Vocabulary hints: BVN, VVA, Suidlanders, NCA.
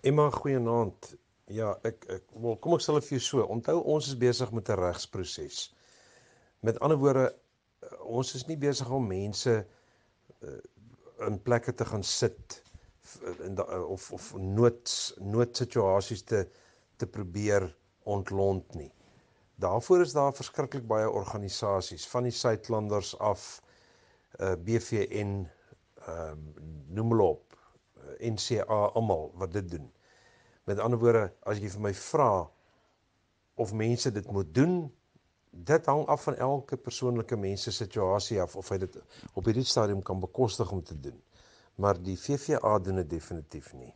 Emma, goeienaand. Ja, kom ek sal dit vir jou so. Onthou, ons is besig met 'n regsproses. Met ander woorde, ons is nie besig om mense in plekke te gaan sit of noodsituasies te probeer ontlont nie. Daarvoor is daar verskriklik baie organisasies, van die Suidlanders af, BVN, noem hulle op, NCA, almal wat dit doen. Met ander woorde, as jy vir my vra of mense dit moet doen, dit hang af van elke persoonlike mense situasie af, of hy dit op hierdie stadium kan bekostig om te doen. Maar die VVA doen dit definitief nie.